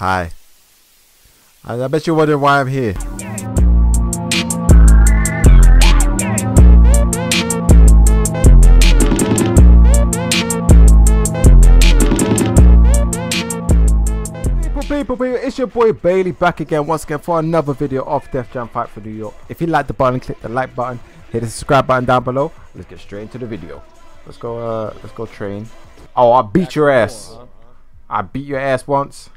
Hi. I bet you're wondering why I'm here. People, it's your boy Bailey back again once again for another video of Def Jam Fight for New York. If you like the button, click the like button, hit the subscribe button down below. Let's get straight into the video. Let's go train. Oh, I beat your ass. I beat your ass once.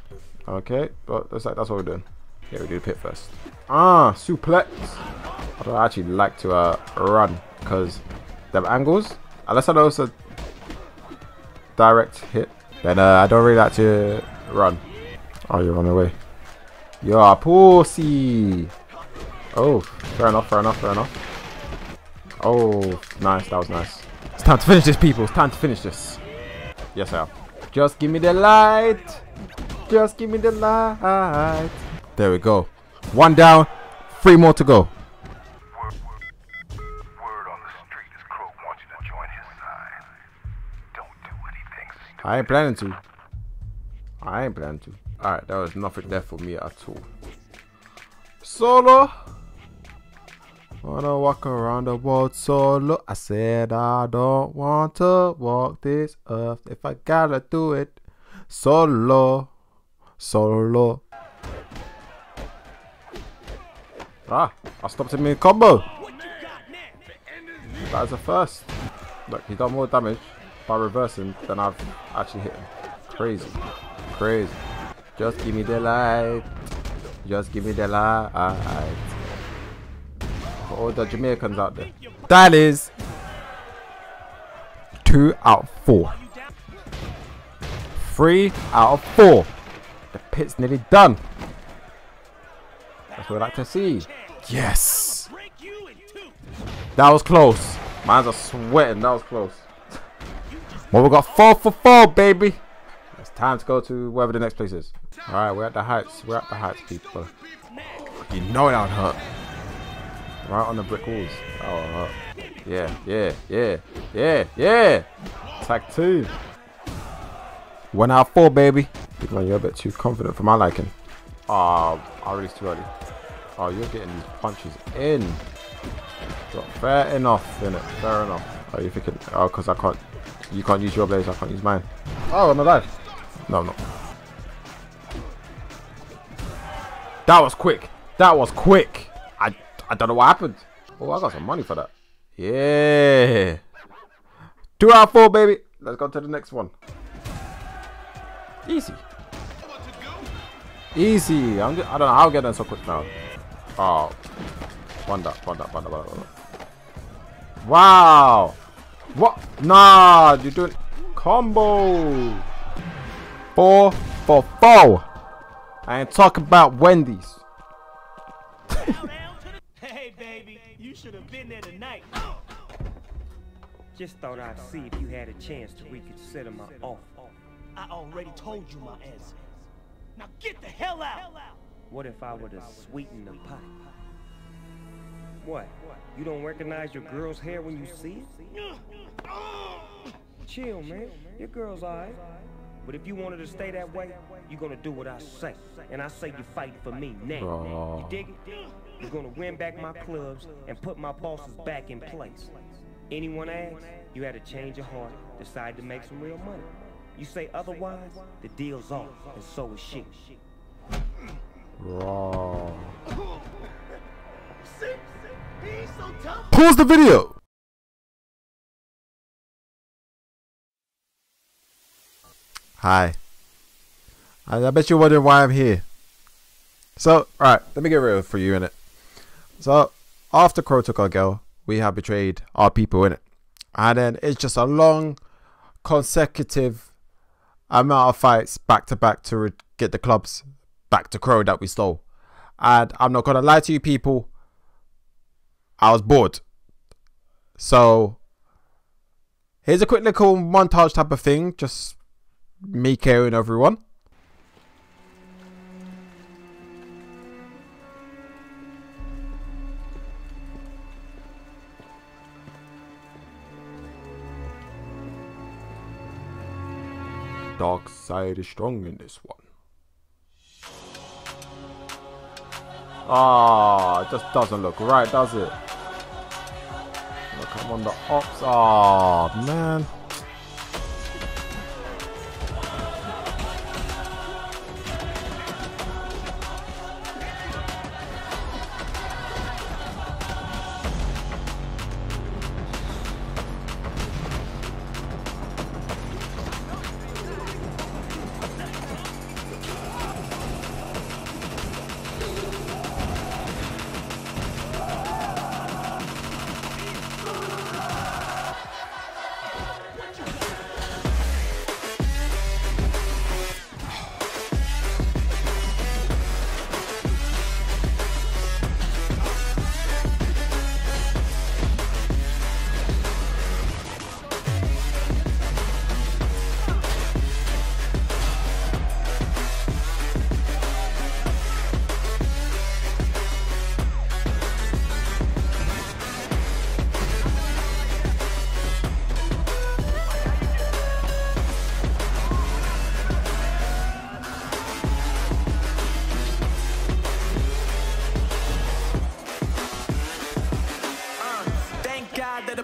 Okay, but that's what we're doing. Yeah, we do the pit first. Ah, suplex. I don't actually like to run because them angles, unless I know it's a direct hit, then I don't really like to run. Oh, you run away. You are pussy. Oh, fair enough, fair enough, fair enough. Oh, nice, that was nice. It's time to finish this, people. It's time to finish this. Yes, I am. Just give me the light. Just give me the light. There we go. One down, three more to go. Word on the street is Crow wants you to join his side. Don't do what he thinks. I ain't planning to. I ain't planning to. Alright, there was nothing there for me at all. Solo! Wanna walk around the world solo. I said I don't want to walk this earth if I gotta do it. Solo. Solo. Ah, I stopped him in combo. That is a first. Look, he done more damage by reversing than I've actually hit him. Crazy. Crazy. Just give me the light. Just give me the light. For all the Jamaicans out there. That is 2 out of 4. 3 out of 4. The pit's nearly done. That's what I like to see. Yes. That was close. Mine's are sweating. That was close. Well, we got 4 for 4, baby. It's time to go to wherever the next place is. Alright, we're at the heights. We're at the heights, people. You know that hurt. Right on the brick walls. Oh, hurt. Yeah, yeah, yeah, yeah, yeah. Attack 2. 1 out of 4, baby. You're a bit too confident for my liking. Oh, I released too early. Oh, you're getting these punches in. Fair enough, innit? Fair enough. Oh, you're thinking, oh, because I can't. You can't use your blades, I can't use mine. Oh, I'm alive. No, I'm not. That was quick. That was quick. I don't know what happened. Oh, I got some money for that. Yeah. 2 out of 4, baby. Let's go to the next one. Easy. Easy. I don't know how I'm getting so quick now. Oh. One up. Wow. What? Nah, you're doing combo. 4 for 4. I ain't talking about Wendy's. Hey, baby, you should have been there tonight. Just thought I'd see if you had a chance to reconsider my offer. I already told you my answer. Now get the hell out. What if I were to sweeten the pot? What? You don't recognize your girl's hair when you see it? Chill, man. Your girl's alright. But if you wanted to stay that way, you're gonna do what I say. And I say you fight for me now. Oh. You dig it? You're gonna win back my clubs and put my bosses back in place. Anyone asks, you had a change of heart, decide to make some real money. You say otherwise, the deal's off, and so is she. Raw. Pause the video. Hi. I bet you're wondering why I'm here. So, alright, let me get real for you, innit. So, after Crow took our girl, we have betrayed our people, innit. And then it's just a long, consecutive amount of fights back to back to get the clubs back to Crow that we stole. And I'm not gonna lie to you people, I was bored. So here's a quick little montage type of thing, just me carrying everyone. Dark side is strong in this one. Ah, oh, it just doesn't look right, does it? Look, I'm on the ops. Ah, oh, man.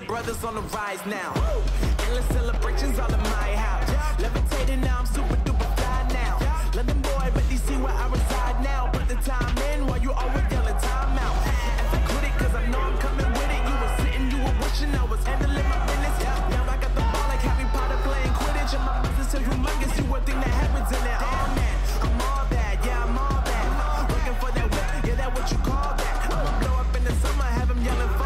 Brothers on the rise now. Endless celebrations all in my house. Levitating now, I'm super duper fly now. London boy, but they see where I reside now. Put the time in while you always yelling time out. If I quit it, cause I know I'm coming with it. You were sitting, you were wishing I was handling my business. Now I got the ball like Harry Potter playing Quidditch. And my business is humongous, you a thing that happens in it. All man, I'm all that, yeah, I'm all that. Looking for that whip, yeah, that what you call that. I'ma blow up in the summer, have him yelling for.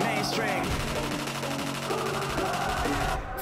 Mainstream.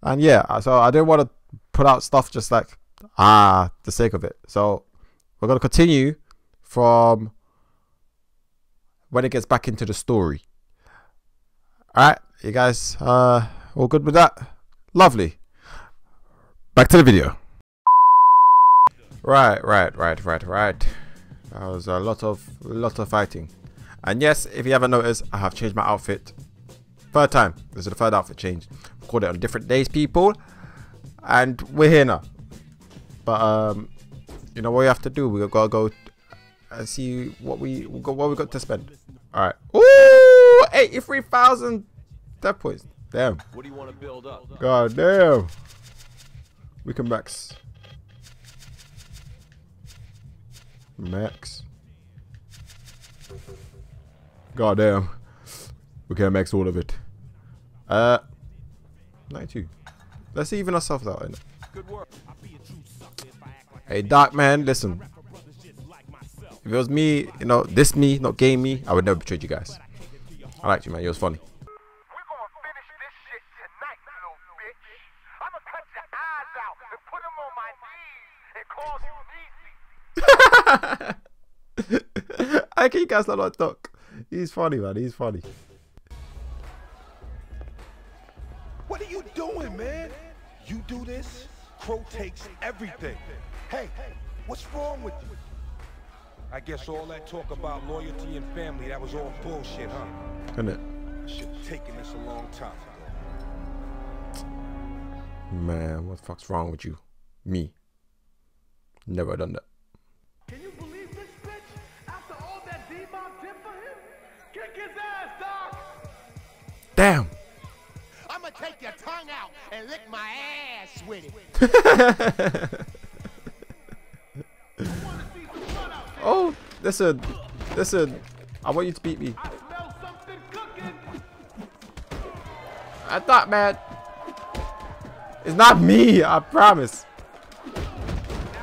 And yeah, so I didn't want to put out stuff just like, the sake of it. So we're going to continue from when it gets back into the story. All right, you guys all good with that? Lovely. Back to the video. Right. That was a lot of fighting. And yes, if you haven't noticed, I have changed my outfit. Third time. This is the third outfit change. Called it on different days, people, and we're here now. But you know what we have to do. We gotta go and see what we got to spend. All right. Ooh, 83,000 death points. Damn. What do you want to build up? God damn. We can max. God damn. We can max all of it. 92. Let's even ourselves out, innit? Good work. Hey, Dark Man, listen. If it was me, you know, this me, not gay me, I would never betray you guys. I liked you, man. You was funny. I can you guys not like Doc? He's funny, man. He's funny. What are you doing, man? You do this, Crow takes everything. Hey, what's wrong with you? I guess all that talk about loyalty and family, that was all bullshit, huh? Isn't it? I should have taken this a long time ago. Man, what the fuck's wrong with you? Me. Never done that. Can you believe this bitch? After all that D-Bomb did for him? Kick his ass, Doc! Damn! I'ma take your tongue out and lick my ass with it. Oh, listen, listen. I want you to beat me. I smell something cooking. I thought, man. It's not me, I promise.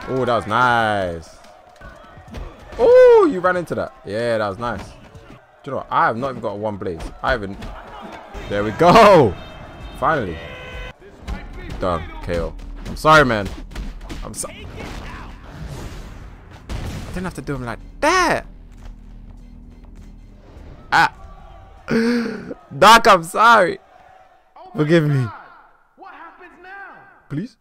Oh, that was nice. Oh, you ran into that. Yeah, that was nice. Do you know what? I have not even got one blaze. I haven't. There we go. Finally. Done. KO. I'm sorry, man. I'm sorry. I didn't have to do him like that. Ah. Doc, I'm sorry. Forgive me. What happens now? Please.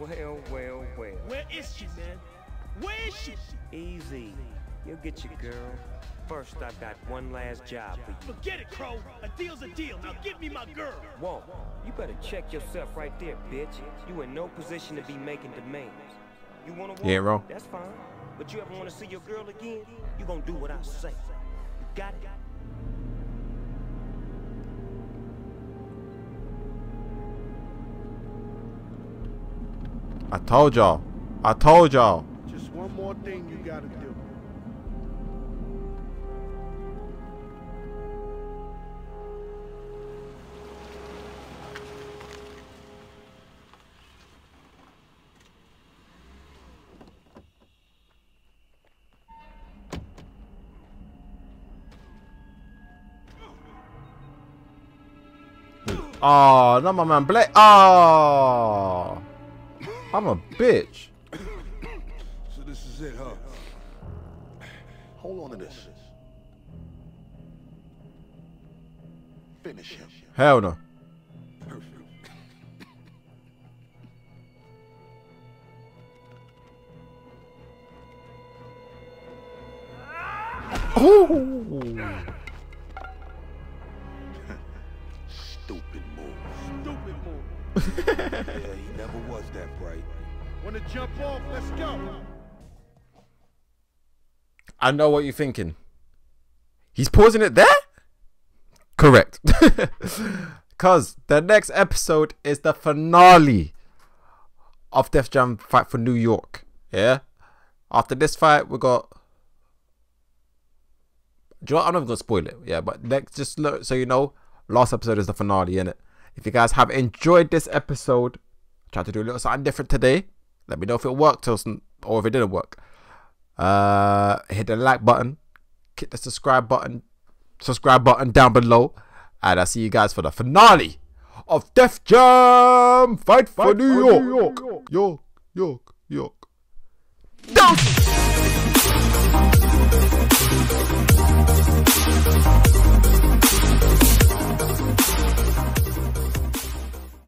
Well, well, well. Where is she, man? Where is she? Easy. You'll get your girl. First, I've got one last job for you. Forget it, Crow. A deal's a deal. Now give me my girl. Whoa. You better check yourself right there, bitch. You in no position to be making demands. You want to walk? Yeah, bro. That's fine. But you ever want to see your girl again? You're going to do what I say. You got it? I told y'all. I told y'all. Just one more thing you gotta do. Oh, not my man Blake. Oh. I'm a bitch. So this is it, huh? Hold on to this. Finish him. Hell no. Perfect. Oh. Yeah, he never was that bright. Wanna jump off? Let's go. I know what you're thinking. He's pausing it there? Correct. Cause the next episode is the finale of Def Jam Fight for New York. Yeah? After this fight, we got... Do you know what? I'm not gonna spoil it. Yeah, but next, just look, so you know, last episode is the finale, innit? If you guys have enjoyed this episode, try to do a little something different today. Let me know if it worked or if it didn't work. Hit the like button, hit the subscribe button down below, and I'll see you guys for the finale of Def Jam Fight for New York. York.